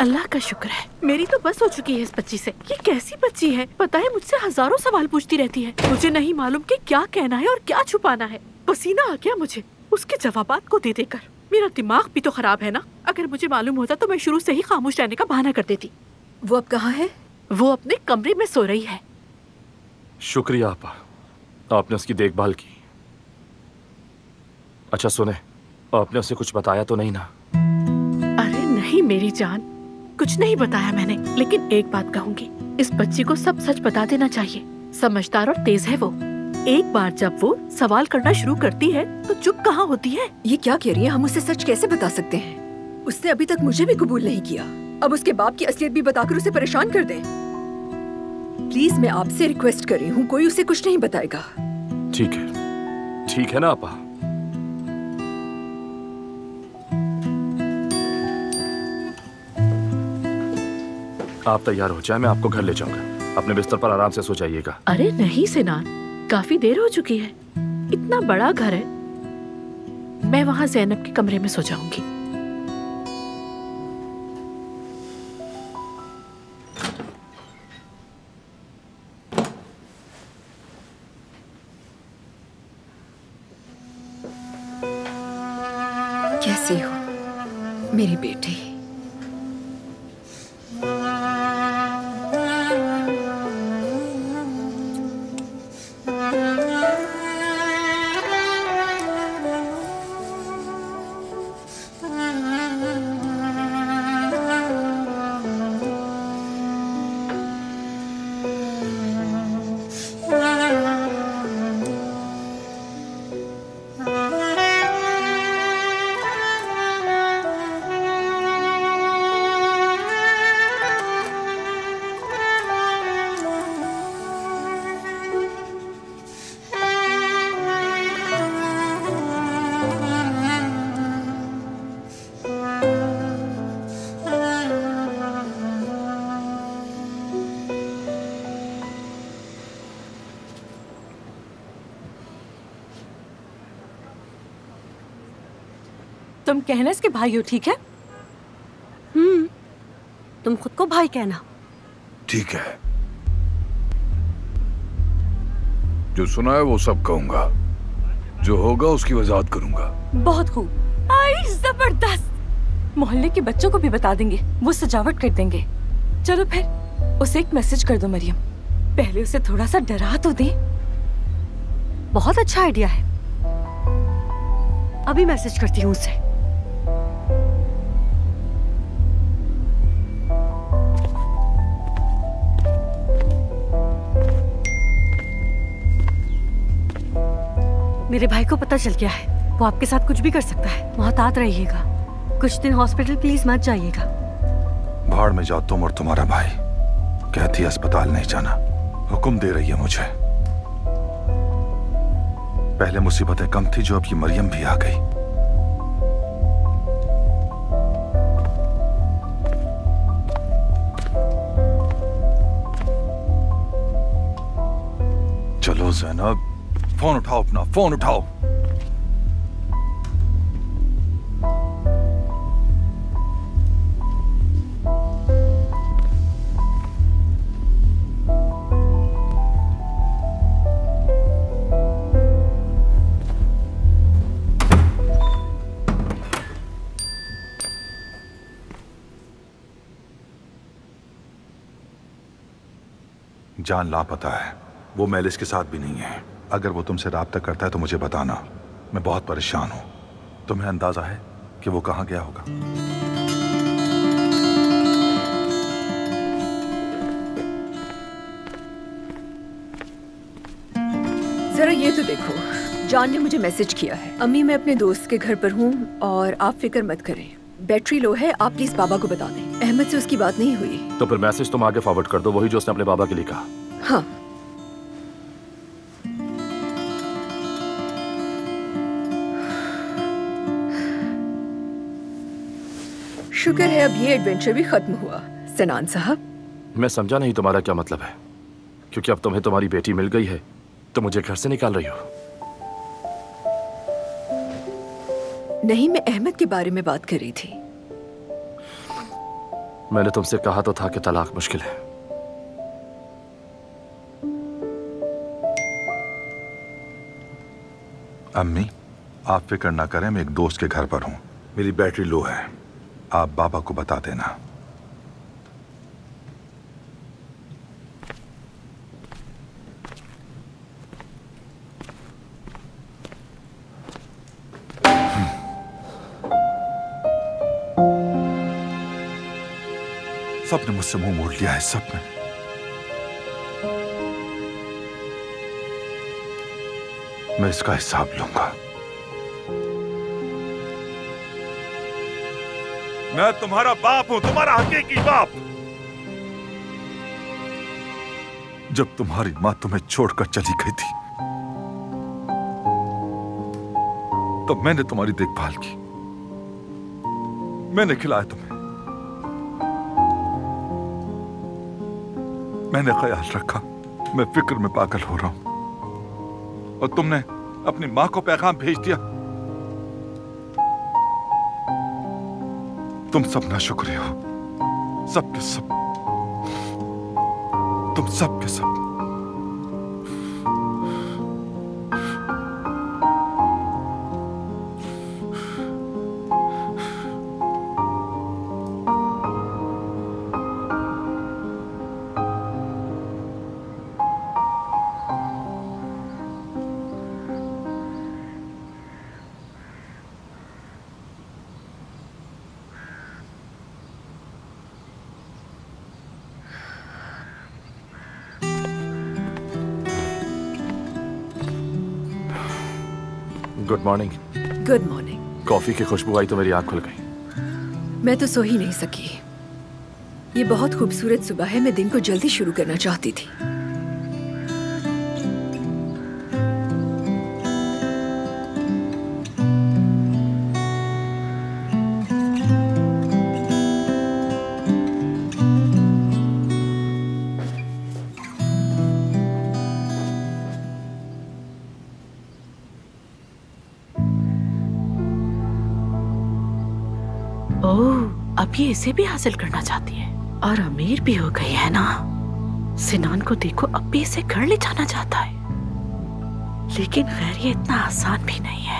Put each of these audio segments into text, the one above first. अल्लाह का शुक्र है, मेरी तो बस हो चुकी है इस बच्ची से। ये कैसी बच्ची है, पता है मुझसे हजारों सवाल पूछती रहती है। मुझे नहीं मालूम कि क्या कहना है और क्या छुपाना है। पसीना आ गया मुझे उसके जवाबात को दे देकर। मेरा दिमाग भी तो खराब है ना। अगर मुझे मालूम होता तो मैं शुरू से ही खामोश रहने का बहाना कर देती। वो अब कहाँ है? वो अपने कमरे में सो रही है। शुक्रिया आपा, आपने उसकी देखभाल की। अच्छा सुने, आपने उसे कुछ बताया तो नहीं ना? अरे नहीं मेरी जान, कुछ नहीं बताया मैंने। लेकिन एक बात कहूँगी, इस बच्ची को सब सच बता देना चाहिए। समझदार और तेज है वो। एक बार जब वो सवाल करना शुरू करती है तो चुप कहाँ होती है। ये क्या कह रही है, हम उसे सच कैसे बता सकते हैं? उसने अभी तक मुझे भी कबूल नहीं किया। अब उसके बाप की असलियत भी बताकर उसे परेशान कर दें। प्लीज मैं आपसे रिक्वेस्ट कर रही हूँ, कोई उसे कुछ नहीं बताएगा। ठीक है ना आपा। आप तैयार हो जाए, मैं आपको घर ले जाऊंगा। अपने बिस्तर पर आराम से सो जाइएगा। अरे नहीं सिनान, काफी देर हो चुकी है। इतना बड़ा घर है, मैं वहाँ ज़ैनब के कमरे में सो जाऊंगी। कैसी हो मेरी बेटी? तुम कहना इसके भाई हो, ठीक है? तुम खुद को भाई कहना। ठीक है, जो सुना है वो सब कहूंगा। जो होगा उसकी वजाहत करूंगा। बहुत खूब, आई जबरदस्त। मोहल्ले के बच्चों को भी बता देंगे, वो सजावट कर देंगे। चलो फिर उसे एक मैसेज कर दो मरियम, पहले उसे थोड़ा सा डरा तो दे। बहुत अच्छा आइडिया है, अभी मैसेज करती हूँ उसे। मेरे भाई को पता चल गया है, वो आपके साथ कुछ भी कर सकता है। मोहतात रहिएगा, कुछ दिन हॉस्पिटल प्लीज मत जाइएगा। भाड़ में जाओ तुम और तुम्हारा भाई। कहती है अस्पताल नहीं जाना, हुक्म दे रही है मुझे। पहले मुसीबतें कम थी, जो अब ये मरियम भी आ गई। चलो ज़ैनब, फोन उठाओ, अपना फोन उठाओ। जान लापता है, वो मैलिस के साथ भी नहीं है। अगर वो तुमसे राब्ता करता है तो मुझे बताना, मैं बहुत परेशान हूँ। तुम्हें अंदाजा है कि वो कहाँ गया होगा? जरा ये तो देखो, जान ने मुझे मैसेज किया है। अम्मी मैं अपने दोस्त के घर पर हूँ और आप फिक्र मत करें, बैटरी लो है, आप प्लीज बाबा को बता दें। अहमद से उसकी बात नहीं हुई। तो फिर मैसेज तुम आगे फॉरवर्ड कर दो, वही जो उसने अपने बाबा के लिए कहा। हाँ शुक्र है अब ये एडवेंचर भी खत्म हुआ। सिनान साहब, मैं समझा नहीं तुम्हारा क्या मतलब है, क्योंकि अब तुम्हें तुम्हारी बेटी मिल गई है तो मुझे घर से निकाल रही हो। नहीं, मैं अहमद के बारे में बात कर रही थी। मैंने तुमसे कहा तो था कि तलाक मुश्किल है। अम्मी आप फिक्र ना करें, मैं एक दोस्त के घर पर हूं, मेरी बैटरी लो है, आप बाबा को बता देना। सबने मुझसे मुंह मोड़ लिया है, सबने। मैं इसका हिसाब लूंगा। मैं तुम्हारा बाप हूं, तुम्हारा हकीकी बाप। जब तुम्हारी मां तुम्हें छोड़कर चली गई थी तब मैंने तुम्हारी देखभाल की, मैंने खिलाया तुम्हें, मैंने ख्याल रखा। मैं फिक्र में पागल हो रहा हूं और तुमने अपनी मां को पैगाम भेज दिया। तुम सब नाशुक्र हो, सब के सब, तुम सब के सब। Good morning. Good morning. Coffee की खुशबू आई तो मेरी आंख खुल गई। मैं तो सो ही नहीं सकी। ये बहुत खूबसूरत सुबह है, मैं दिन को जल्दी शुरू करना चाहती थी। इसे भी हासिल करना चाहती है और अमीर भी हो गई है ना। सिनान को देखो, अब भी इसे घर ले जाना चाहता है, लेकिन खैर ये इतना आसान भी नहीं है।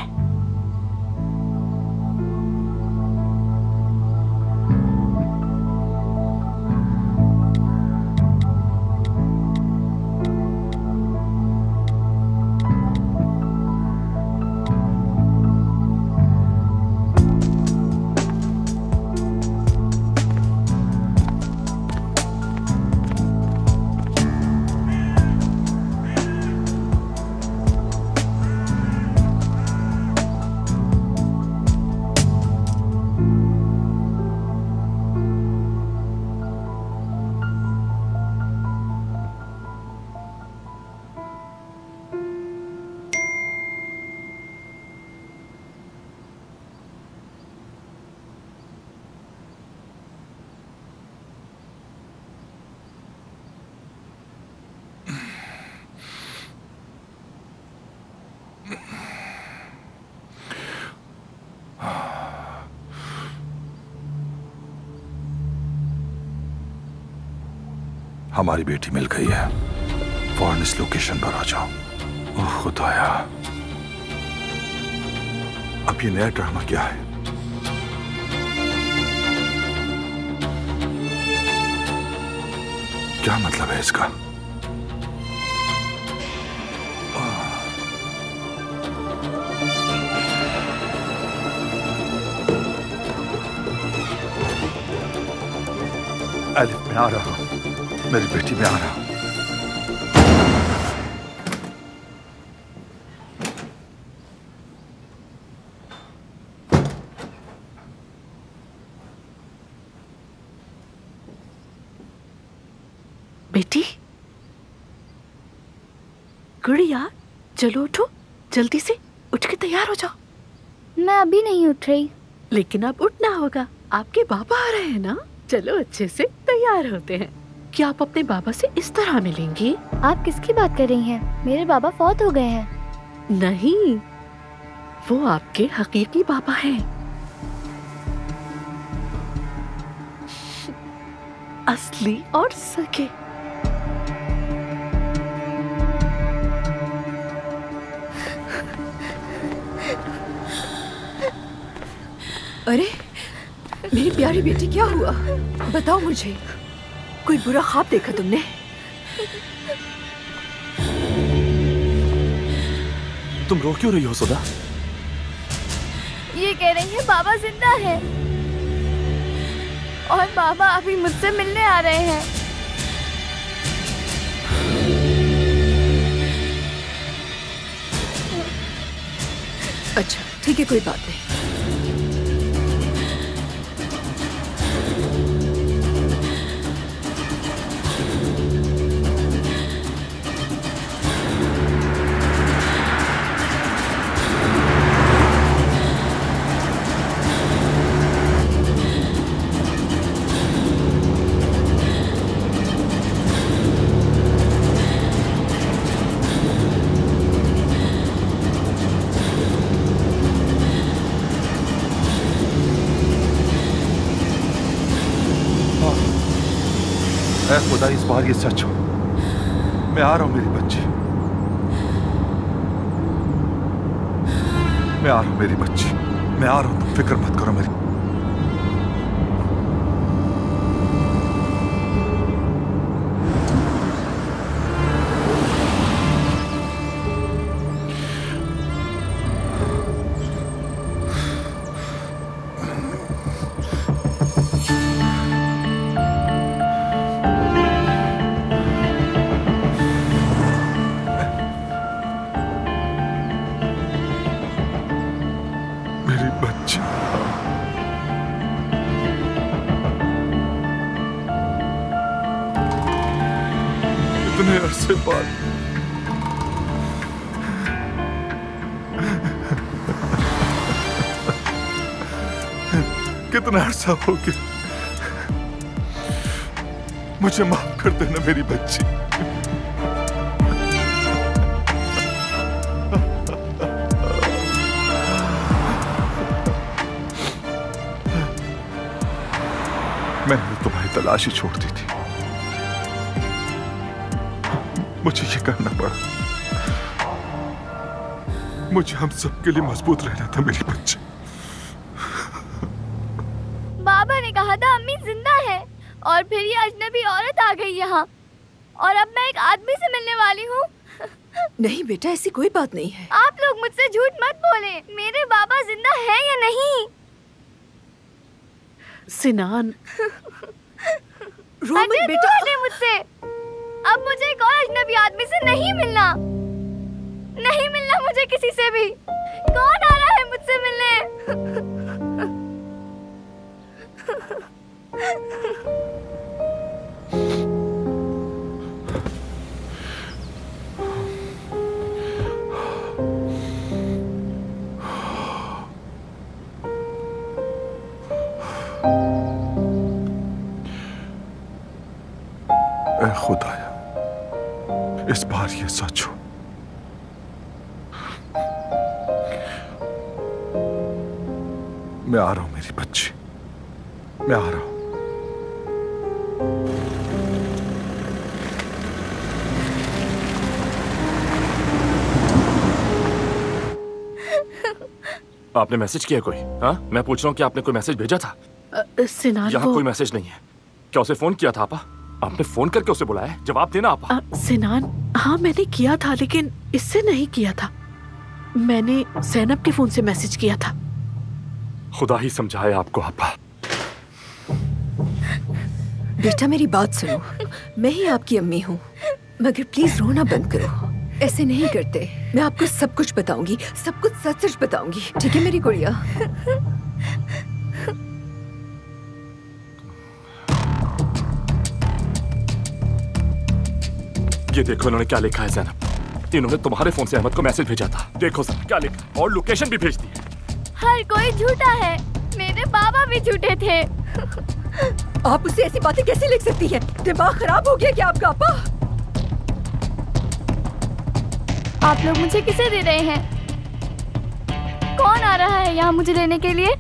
हमारी बेटी मिल गई है, फौरन इस लोकेशन पर आ जाओ। ओह खुदाया, अब ये नया ड्रामा क्या है? क्या मतलब है इसका? अलिफ में आ रहा हूं, मेरी बेटी में आ रहा हूं। बेटी गुड़िया, चलो उठो, जल्दी से उठ के तैयार हो जाओ। मैं अभी नहीं उठ रही। लेकिन अब उठना होगा, आपके बाबा आ रहे हैं ना। चलो अच्छे से तैयार होते हैं। क्या आप अपने बाबा से इस तरह मिलेंगी? आप किसकी बात कर रही हैं? मेरे बाबा फौत हो गए हैं। नहीं, वो आपके हकीकी बाबा हैं। असली और सके। अरे मेरी प्यारी बेटी, क्या हुआ बताओ मुझे। कोई बुरा ख्वाब देखा तुमने? तुम रो क्यों रही हो सदा? ये कह रही है बाबा जिंदा है और बाबा अभी मुझसे मिलने आ रहे हैं। अच्छा ठीक है, कोई बात नहीं। खुदा इस बार ये सच हो। मैं आ रहा हूँ मेरी बच्ची, मैं आ रहा हूँ मेरी बच्ची, मैं आ रहा हूँ, तुम फिक्र मत करो मेरी। कितना अरसा हो गया, मुझे माफ कर देना मेरी बच्ची। मैंने तुम्हारी तलाश ही छोड़ दी थी, मुझे ये करना पड़ा। मुझे हम सबके लिए मजबूत रहना था मेरी बच्ची। बाबा ने कहा था अम्मी जिंदा है और फिर ये अजनबी औरत आ गई यहाँ और अब मैं एक आदमी से मिलने वाली हूँ। नहीं बेटा, ऐसी कोई बात नहीं है। आप लोग मुझसे झूठ मत बोले, मेरे बाबा जिंदा है या नहीं। सिनान रो मत बेटा, मुझसे अब मुझे एक और अजनबी आदमी से नहीं मिलना मुझे किसी से भी। कौन आ रहा है मुझसे मिलने? ऐ खुदाया, इस बार ये सच हो। मैं आ रहा हूं मेरी बच्ची, मैं आ रहा हूं। आपने मैसेज किया कोई? हाँ मैं पूछ रहा हूं कि आपने कोई मैसेज भेजा था? सिनान यहाँ कोई मैसेज नहीं है। क्या उसे फोन किया था आपा? आपने फोन करके उसे बुलाया? जवाब देना आपा। सिनान हाँ मैंने किया था, लेकिन इससे नहीं किया था, मैंने ज़ैनब के फोन से मैसेज किया था। खुदा ही समझाए आपको आपा। बेटा मेरी बात सुनो, मैं ही आपकी अम्मी हूँ, मगर प्लीज रोना बंद करो, ऐसे नहीं करते। मैं आपको सब कुछ बताऊंगी, सब कुछ सच सच बताऊंगी, ठीक है मेरी गुड़िया। ये देखो इन्होंने क्या लिखा है ज़ैनब, इन्होंने तुम्हारे फोन से अहमद को मैसेज भेजा था। देखो सर क्या लिखा, और लोकेशन भी भेज दी है। हर कोई झूठा है, मेरे बाबा भी झूठे थे। आप उसे ऐसी बातें कैसे लिख सकती हैं? दिमाग खराब हो गया क्या आपका आपा? आप लोग मुझे किसे दे रहे हैं? कौन आ रहा है यहाँ मुझे लेने के लिए?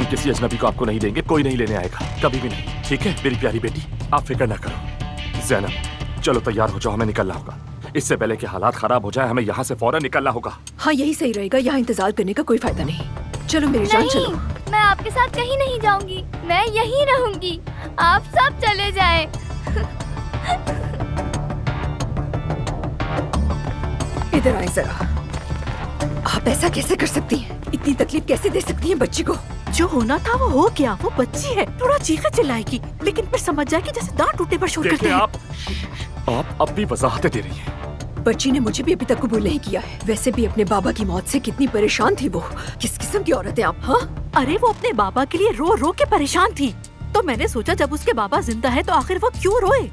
हम किसी अजनबी को आपको नहीं देंगे, कोई नहीं लेने आएगा, कभी भी नहीं। ठीक है मेरी प्यारी बेटी, आप फिक्र ना करो। ज़ैनब चलो तैयार हो जाओ, हमें निकलना होगा। इससे पहले कि हालात खराब हो जाए हमें यहाँ से फौरन निकलना होगा। हाँ यही सही रहेगा, यहाँ इंतजार करने का कोई फायदा नहीं। चलो मेरी जान चलो। मैं आपके साथ कहीं नहीं जाऊँगी, मैं यहीं रहूँगी, आप सब चले जाए। इधर आए जरा। आप ऐसा कैसे कर सकती हैं? इतनी तकलीफ कैसे दे सकती हैं बच्ची को? जो होना था वो हो गया, वो बच्ची है, थोड़ा चीखे चिल्लाएगी लेकिन फिर समझ जाएगी, जैसे दांत टूटने पर शोर करते हैं। आप अब भी वजाहतें दे रही हैं। बच्ची ने मुझे भी अभी तक कबूल नहीं किया है। वैसे भी अपने बाबा की मौत से कितनी परेशान थी वो। किस किस्म की औरत है आप? हाँ अरे वो अपने बाबा के लिए रो रो के परेशान थी, तो मैंने सोचा जब उसके बाबा जिंदा है तो आखिर वो क्यों रोए।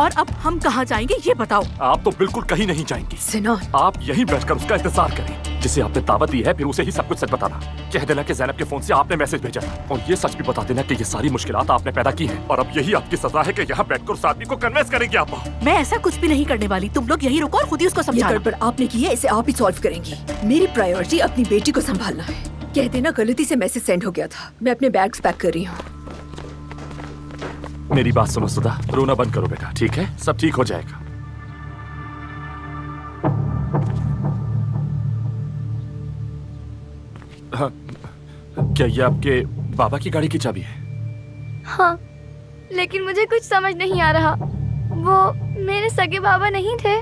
और अब हम कहाँ जाएंगे ये बताओ। आप तो बिल्कुल कहीं नहीं जाएंगी सिनान, आप यहीं बैठकर उसका इंतजार करें। जिसे आपने दावत दी है फिर उसे ही सब कुछ सच बताना। कह देना कि ज़ैनब के फोन से आपने मैसेज भेजा था, और ये सच भी बता देना कि ये सारी मुश्किलात आपने पैदा की हैं, और अब यही आपकी सजा है कि यहाँ बैठकर उस आदमी को कन्विंस करेंगे आप। मैं ऐसा कुछ भी नहीं करने वाली, तुम लोग यही रुको और खुद ही उसको समझाना। पर आपने की है इसे आप ही सॉल्व करेंगी। मेरी प्रायोरिटी अपनी बेटी को संभालना है। कह देना गलती से मैसेज सेंड हो गया था, मैं अपने बैग्स पैक कर रही हूँ। मेरी बात सुनो सुधा, रोना बंद करो बेटा, ठीक है सब ठीक हो जाएगा। हाँ, क्या ये आपके बाबा की गाड़ी की चाबी है? हाँ लेकिन मुझे कुछ समझ नहीं आ रहा, वो मेरे सगे बाबा नहीं थे,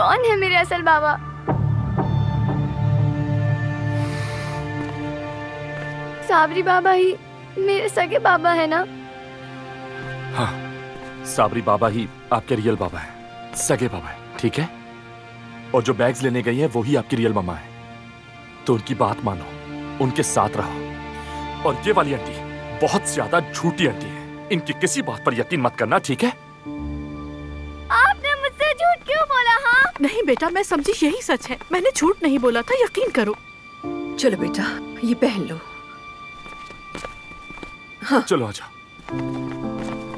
कौन है मेरे असल बाबा? साबरी बाबा ही मेरे सगे बाबा है ना? हाँ साबरी बाबा ही आपके रियल बाबा है, सगे बाबा है, ठीक है। और जो बैग्स लेने गई है वो ही आपकी रियल मम्मा है, तो उनकी बात मानो, उनके साथ रहो। और ये वाली आंटी बहुत ज्यादा झूठी आंटी है, इनकी किसी बात पर यकीन मत करना, ठीक है? आपने मुझसे झूठ क्यों बोला? हाँ नहीं बेटा मैं समझी, यही सच है, मैंने झूठ नहीं बोला था, यकीन करो। चलो बेटा ये पहन लो। हाँ चलो आ जाओ।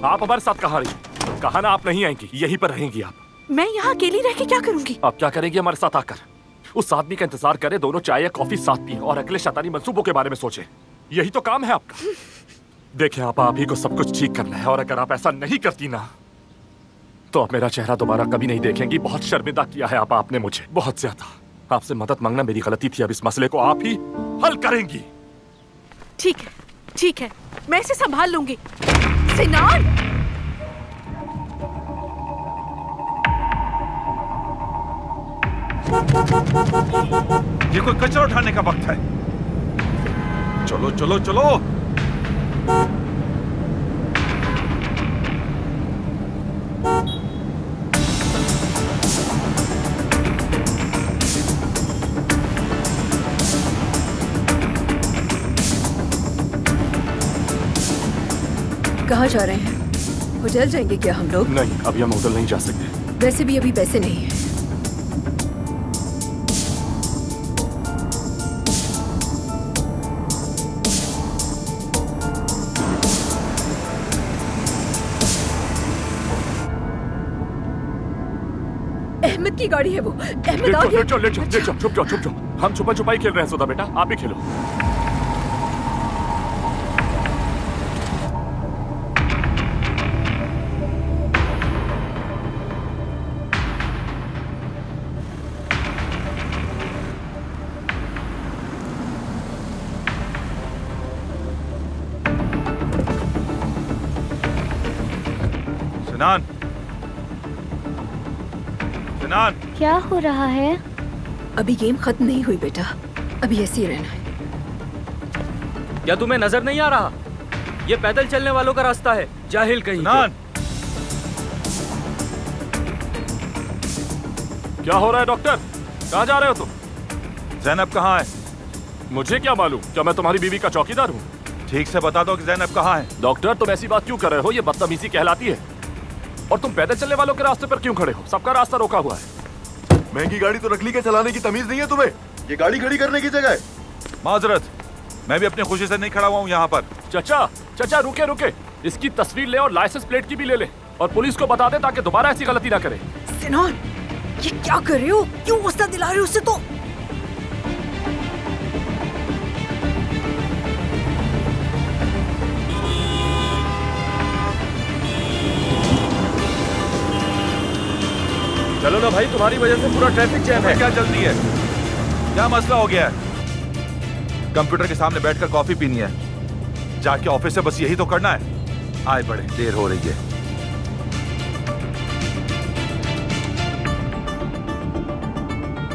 आप हमारे साथ कहाँ रही? कहा ना आप नहीं आएंगी, यहीं पर रहेंगी आप। मैं यहाँ अकेली रह के क्या करूँगी? आप क्या करेंगी हमारे साथ आकर? उस आदमी का इंतजार करें, दोनों चाय या कॉफी साथ पिए और अगले शैतानी मंसूबों के बारे में सोचें। यही तो काम है आपका। देखिए आप ही को सब कुछ ठीक करना है, और अगर आप ऐसा नहीं करती ना तो आप मेरा चेहरा दोबारा कभी नहीं देखेंगी। बहुत शर्मिंदा किया है आपने मुझे, बहुत ज्यादा। आपसे मदद मांगना मेरी गलती थी, अब इस मसले को आप ही हल करेंगी। ठीक है मैं इसे संभाल लूंगी। सिनान ये कोई कचरा उठाने का वक्त है, चलो चलो चलो। कहाँ जा रहे हैं? होटल जाएंगे क्या हम लोग? नहीं अभी हम होटल नहीं जा सकते, वैसे भी अभी पैसे नहीं है। अहमद की गाड़ी है वो, अहमद आ गया। चुप जाओ। हम छुपा छुपाई खेल रहे हैं सोदा बेटा, आप ही खेलो। क्या हो रहा है? अभी गेम खत्म नहीं हुई बेटा, अभी ऐसे ही रहना है। क्या तुम्हें नजर नहीं आ रहा? ये पैदल चलने वालों का रास्ता है, जाहिल कहीं। क्या हो रहा है डॉक्टर? कहाँ जा रहे हो तुम? ज़ैनब कहाँ है? मुझे क्या मालूम, क्या मैं तुम्हारी बीवी का चौकीदार हूँ? ठीक से बता दो कि ज़ैनब कहाँ है। डॉक्टर तुम ऐसी बात क्यों कर रहे हो, ये बदतमीजी कहलाती है। और तुम पैदल चलने वालों के रास्ते पर क्यों खड़े हो? सबका रास्ता रोका हुआ है। महंगी गाड़ी तो रख ली के चलाने की तमीज नहीं है तुम्हें, ये गाड़ी खड़ी करने की जगह है। माजरत, मैं भी अपनी खुशी से नहीं खड़ा हुआ हूँ यहाँ पर। चाचा रुके, इसकी तस्वीर ले और लाइसेंस प्लेट की भी ले ले, और पुलिस को बता दे ताकि दोबारा ऐसी गलती ना करे। सिनान ये क्या कर रहे हो, क्यों गुस्सा दिला रहे हो उससे? तो चलो ना भाई, तुम्हारी वजह से पूरा ट्रैफिक जैम है। क्या जल्दी है, क्या मसला हो गया है? कंप्यूटर के सामने बैठकर कॉफी पीनी है, जाके ऑफिस से बस यही तो करना है। आए बड़े, देर हो रही है।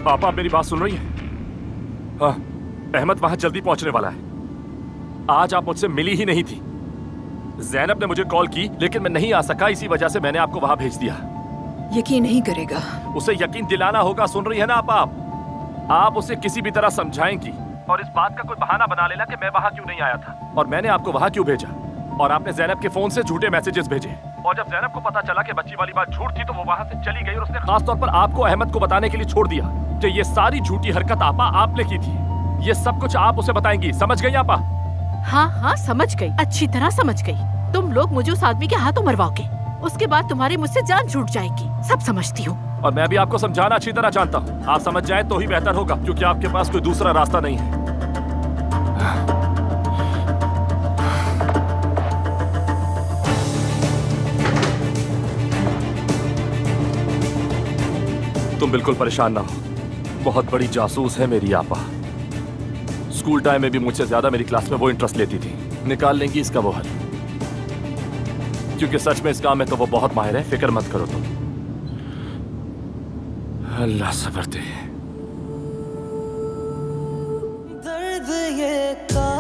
पापा मेरी बात सुन रही है? हाँ, अहमद वहां जल्दी पहुंचने वाला है। आज आप मुझसे मिली ही नहीं थी। ज़ैनब ने मुझे कॉल की लेकिन मैं नहीं आ सका, इसी वजह से मैंने आपको वहां भेज दिया। यकीन नहीं करेगा। उसे यकीन दिलाना होगा, सुन रही है ना आप उसे किसी भी तरह समझाएंगी और इस बात का कोई बहाना बना लेना कि मैं वहां क्यों नहीं आया था और मैंने आपको वहां क्यों भेजा। और आपने ज़ैनब के फोन से झूठे मैसेजेस भेजे और जब ज़ैनब को पता चला कि बच्ची वाली बात झूठ थी तो वो वहां से चली गई और उसने खासतौर पर आपको अहमद को बताने के लिए छोड़ दिया कि ये सारी झूठी हरकत आपा आपने की थी। ये सब कुछ आप उसे बताएंगी, समझ गई आपा? हाँ हाँ समझ गई, अच्छी तरह समझ गई। तुम लोग मुझे उस आदमी के हाथों मरवाओगे, उसके बाद तुम्हारी मुझसे जान छूट जाएगी, सब समझती हूँ। और मैं भी आपको समझाना अच्छी तरह जानता हूँ, आप समझ जाए तो ही बेहतर होगा क्योंकि आपके पास कोई दूसरा रास्ता नहीं है। तुम बिल्कुल परेशान ना हो, बहुत बड़ी जासूस है मेरी आपा। स्कूल टाइम में भी मुझसे ज्यादा मेरी क्लास में वो इंटरेस्ट लेती थी, निकाल लेंगी इसका वो हल। क्योंकि सच में इस काम में तो वो बहुत माहिर है, फिक्र मत करो तुम। अल्लाह सबर दे।